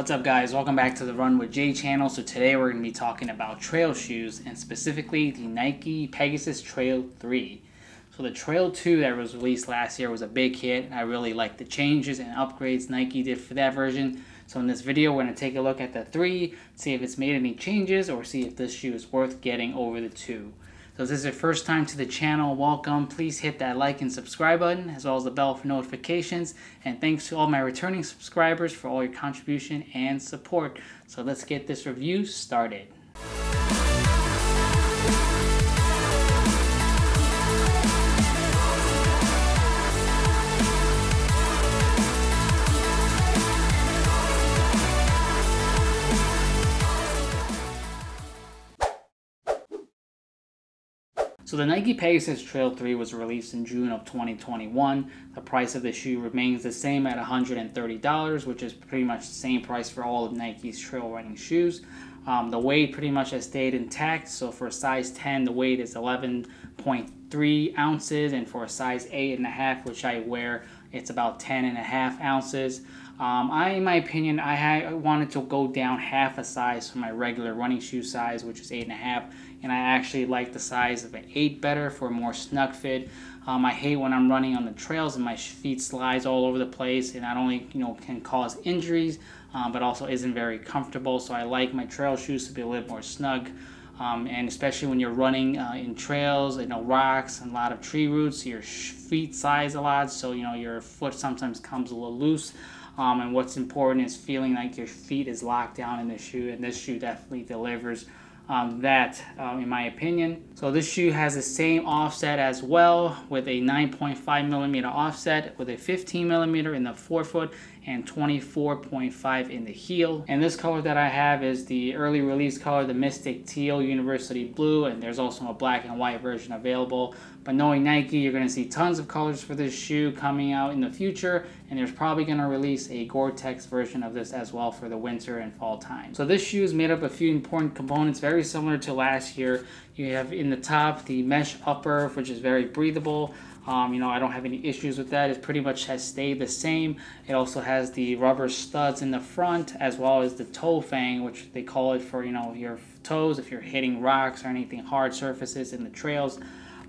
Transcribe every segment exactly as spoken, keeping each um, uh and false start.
What's up guys, welcome back to the RunWithJ channel. So today we're going to be talking about trail shoes and specifically the Nike Pegasus Trail three. So the Trail two that was released last year was a big hit, and I really like the changes and upgrades Nike did for that version. So in this video we're going to take a look at the three, see if it's made any changes or see if this shoe is worth getting over the two. So if this is your first time to the channel, welcome. Please hit that like and subscribe button as well as the bell for notifications. And thanks to all my returning subscribers for all your contribution and support. So let's get this review started. So the Nike Pegasus Trail three was released in June of twenty twenty-one. The price of the shoe remains the same at one hundred thirty dollars, which is pretty much the same price for all of Nike's trail running shoes. Um, the weight pretty much has stayed intact. So for a size ten, the weight is eleven point three ounces, and for a size eight and a half, which I wear, it's about ten and a half ounces. Um, I, in my opinion, I, had, I wanted to go down half a size from my regular running shoe size, which is eight and a half. And I actually like the size of an eight better for a more snug fit. Um, I hate when I'm running on the trails and my feet slides all over the place, and not only you know can cause injuries, um, but also isn't very comfortable. So I like my trail shoes to be a little more snug, um, and especially when you're running uh, in trails, you know rocks and a lot of tree roots, your feet slides a lot, so you know your foot sometimes comes a little loose. Um, and what's important is feeling like your feet is locked down in the shoe, and this shoe definitely delivers. Um, that um, in my opinion. So this shoe has the same offset as well, with a nine point five millimeter offset, with a fifteen millimeter in the forefoot and twenty-four point five in the heel. And this color that I have is the early release color, the Mystic Teal University Blue, and there's also a black and white version available. But knowing Nike, you're going to see tons of colors for this shoe coming out in the future, and there's probably going to release a Gore-Tex version of this as well for the winter and fall time. So this shoe is made up of a few important components, very similar to last year. You have in the top the mesh upper, which is very breathable. Um, you know, I don't have any issues with that. It pretty much has stayed the same. It also has the rubber studs in the front, as well as the toe fang, which they call it for, you know, your toes if you're hitting rocks or anything hard surfaces in the trails.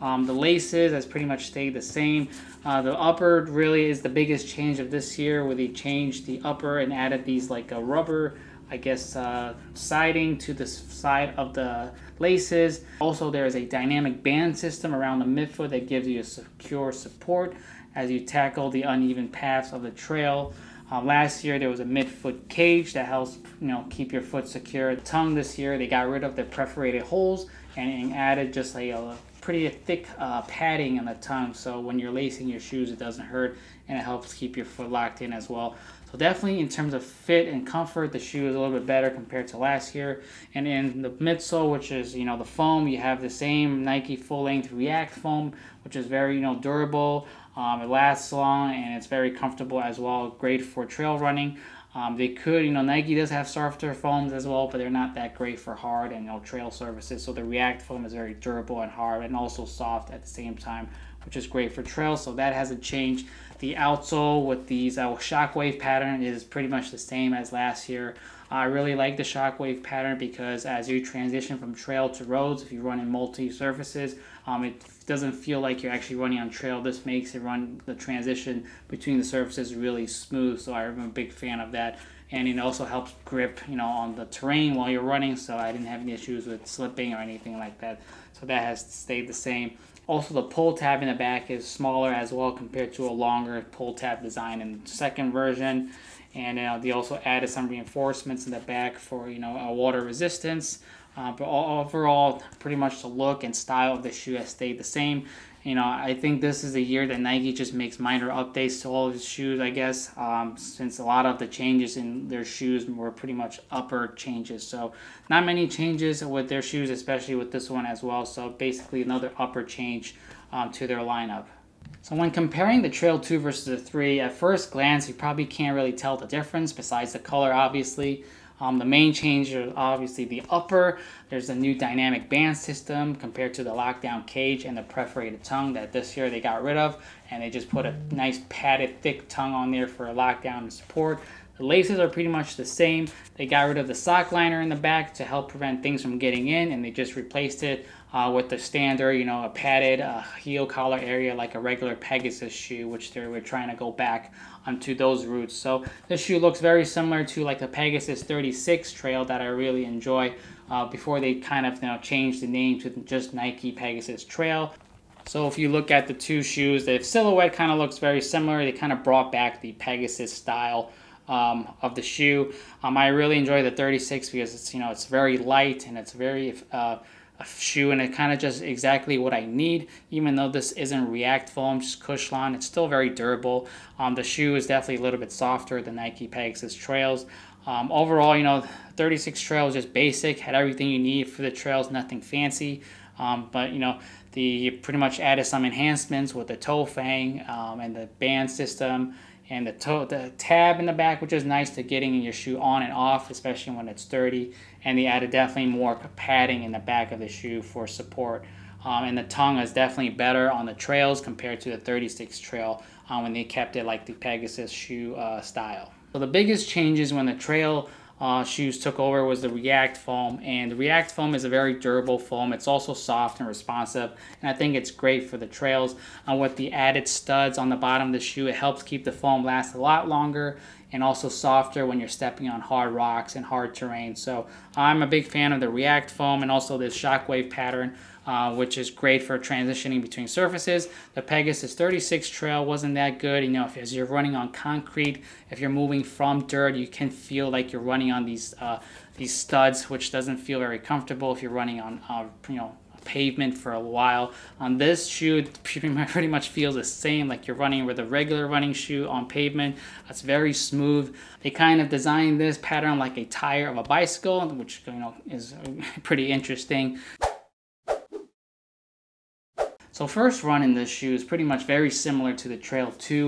Um, the laces has pretty much stayed the same. Uh, the upper really is the biggest change of this year, where they changed the upper and added these like a rubber, I guess, uh, siding to the side of the laces. Also, there is a dynamic band system around the midfoot that gives you a secure support as you tackle the uneven paths of the trail. Uh, last year, there was a midfoot cage that helps you know keep your foot secure. The tongue this year, they got rid of the perforated holes and added just like a pretty thick uh, padding on the tongue, so when you're lacing your shoes, it doesn't hurt, and it helps keep your foot locked in as well. So definitely in terms of fit and comfort, the shoe is a little bit better compared to last year. And in the midsole, which is, you know, the foam, you have the same Nike full-length React foam, which is very, you know, durable. Um, it lasts long, and it's very comfortable as well. Great for trail running. Um, they could, you know, Nike does have softer foams as well, but they're not that great for hard and, you know, trail surfaces. So the React foam is very durable and hard, and also soft at the same time, which is great for trails. So that hasn't changed. The outsole with these uh, shockwave pattern is pretty much the same as last year. I really like the shockwave pattern because as you transition from trail to roads, if you run in multi surfaces, um, it doesn't feel like you're actually running on trail. This makes it run the transition between the surfaces really smooth. So I'm a big fan of that, and it also helps grip, you know, on the terrain while you're running. So I didn't have any issues with slipping or anything like that. So that has stayed the same. Also, the pull tab in the back is smaller as well compared to a longer pull tab design in the second version. And uh, they also added some reinforcements in the back for, you know, uh, water resistance. Uh, but all, overall, pretty much the look and style of the shoe has stayed the same. You know, I think this is a year that Nike just makes minor updates to all of his shoes, I guess, um, since a lot of the changes in their shoes were pretty much upper changes. So not many changes with their shoes, especially with this one as well. So basically another upper change um, to their lineup. So when comparing the Trail two versus the three, at first glance, you probably can't really tell the difference besides the color, obviously. Um, the main change is obviously the upper. There's a new dynamic band system compared to the lockdown cage and the perforated tongue that this year they got rid of, and they just put a nice padded thick tongue on there for a lockdown and support. The laces are pretty much the same. They got rid of the sock liner in the back to help prevent things from getting in, and they just replaced it uh, with the standard, you know, a padded uh, heel collar area like a regular Pegasus shoe, which they were trying to go back onto those roots. So this shoe looks very similar to like the Pegasus thirty-six Trail that I really enjoy uh, before they kind of, you know, changed the name to just Nike Pegasus Trail. So if you look at the two shoes, the silhouette kind of looks very similar. They kind of brought back the Pegasus style um, of the shoe. Um, I really enjoy the thirty-six because it's, you know, it's very light and it's very uh, a shoe, and it kind of just exactly what I need. Even though this isn't React foam, just Cushlon, it's still very durable. Um, the shoe is definitely a little bit softer than Nike Pegasus Trails. Um, overall, you know, thirty-six Trail is just basic, had everything you need for the trails, nothing fancy. Um, but, you know, the pretty much added some enhancements with the toe fang um, and the band system and the toe, the tab in the back, which is nice to getting your shoe on and off, especially when it's dirty. And they added definitely more padding in the back of the shoe for support. Um, and the tongue is definitely better on the trails compared to the thirty-six Trail um, when they kept it like the Pegasus shoe uh, style. So the biggest changes when the trail Uh, shoes took over was the React foam, and the React foam is a very durable foam. It's also soft and responsive, and I think it's great for the trails. And with the added studs on the bottom of the shoe, it helps keep the foam last a lot longer and also softer when you're stepping on hard rocks and hard terrain. So I'm a big fan of the React foam and also this shockwave pattern, Uh, which is great for transitioning between surfaces. The Pegasus thirty-six Trail wasn't that good. You know, if, as you're running on concrete, if you're moving from dirt, you can feel like you're running on these uh, these studs, which doesn't feel very comfortable if you're running on uh, you know, pavement for a while. On this shoe, pretty much feels the same, like you're running with a regular running shoe on pavement. It's very smooth. They kind of designed this pattern like a tire of a bicycle, which, you know, is pretty interesting. So first run in this shoe is pretty much very similar to the Trail two.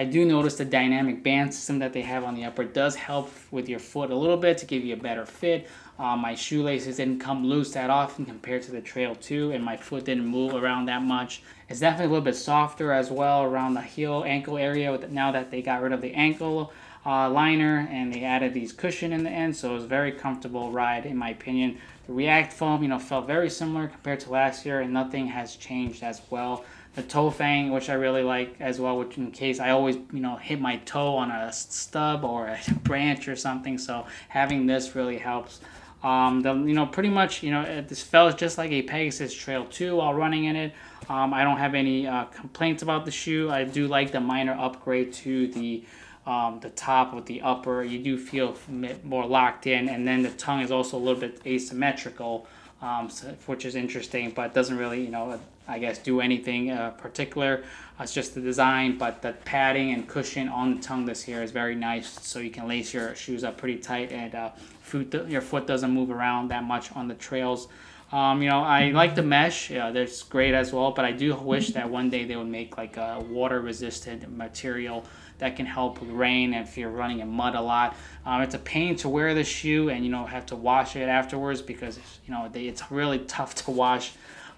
I do notice the dynamic band system that they have on the upper does help with your foot a little bit to give you a better fit. Uh, my shoelaces didn't come loose that often compared to the Trail two, and my foot didn't move around that much. It's definitely a little bit softer as well around the heel, ankle area with, now that they got rid of the ankle uh, liner and they added these cushion in the end, so it was a very comfortable ride in my opinion. The React foam, you know, felt very similar compared to last year, and nothing has changed as well. The toe fang, which I really like as well, which in case I always, you know, hit my toe on a stub or a branch or something, so having this really helps. Um, the, you know, pretty much, you know, this felt just like a Pegasus Trail two while running in it. Um, I don't have any uh, complaints about the shoe. I do like the minor upgrade to the Um, the top with the upper. You do feel more locked in, and then the tongue is also a little bit asymmetrical, um, so, which is interesting, but doesn't really, you know, I guess do anything uh, particular. Uh, it's just the design, but the padding and cushion on the tongue this year is very nice, so you can lace your shoes up pretty tight, and uh, foot your foot doesn't move around that much on the trails. Um, you know, I like the mesh. Yeah, that's great as well, but I do wish that one day they would make like a water-resistant material that can help with rain if you're running in mud a lot. Um, it's a pain to wear the shoe and, you know, have to wash it afterwards because, you know, they, it's really tough to wash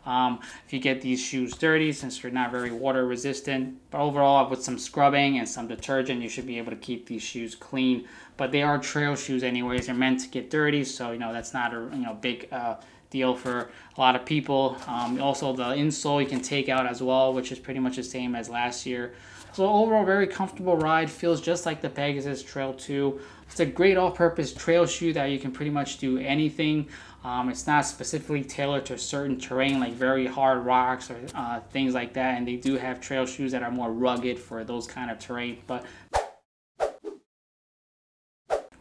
um, if you get these shoes dirty since they're not very water resistant. But overall, with some scrubbing and some detergent, you should be able to keep these shoes clean. But they are trail shoes anyways. They're meant to get dirty, so, you know, that's not a, you know, big uh, deal for a lot of people. Um, also, the insole you can take out as well, which is pretty much the same as last year. So overall, very comfortable ride. Feels just like the Pegasus Trail two. It's a great all-purpose trail shoe that you can pretty much do anything. Um, it's not specifically tailored to a certain terrain, like very hard rocks or uh, things like that. And they do have trail shoes that are more rugged for those kind of terrain. But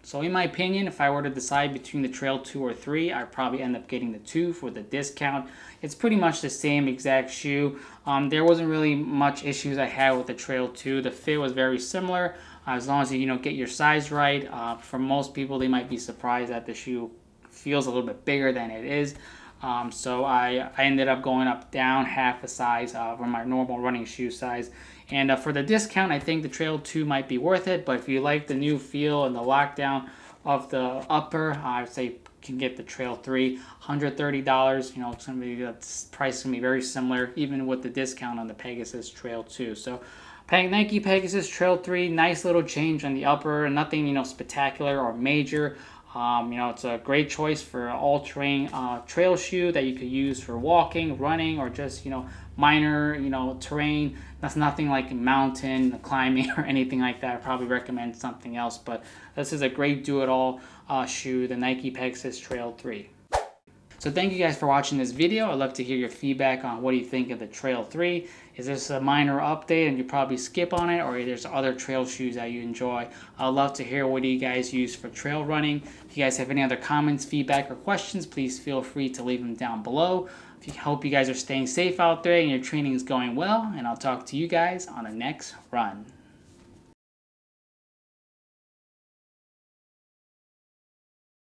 so in my opinion, if I were to decide between the Trail two or three, I'd probably end up getting the two for the discount. It's pretty much the same exact shoe. Um, there wasn't really much issues I had with the Trail two. The fit was very similar, uh, as long as you, you know, get your size right. Uh, for most people, they might be surprised that the shoe feels a little bit bigger than it is. Um, so I, I ended up going up down half a size uh, from my normal running shoe size. And uh, for the discount, I think the Trail two might be worth it. But if you like the new feel and the lockdown of the upper, I would say can get the Trail three, one hundred thirty dollars. You know, it's going to be, that price is going to be very similar, even with the discount on the Pegasus Trail two. So Nike Pegasus Trail three, nice little change on the upper, nothing, you know, spectacular or major. Um, you know, it's a great choice for all-terrain uh, trail shoe that you could use for walking, running, or just, you know, minor, you know, terrain. That's nothing like mountain climbing or anything like that. I probably recommend something else, but this is a great do-it-all uh, shoe, the Nike Pegasus Trail three. So thank you guys for watching this video. I'd love to hear your feedback on what do you think of the Trail three. Is this a minor update and you probably skip on it, or there's other trail shoes that you enjoy? I'd love to hear what do you guys use for trail running. If you guys have any other comments, feedback, or questions, please feel free to leave them down below. I hope you guys are staying safe out there and your training is going well, and I'll talk to you guys on the next run.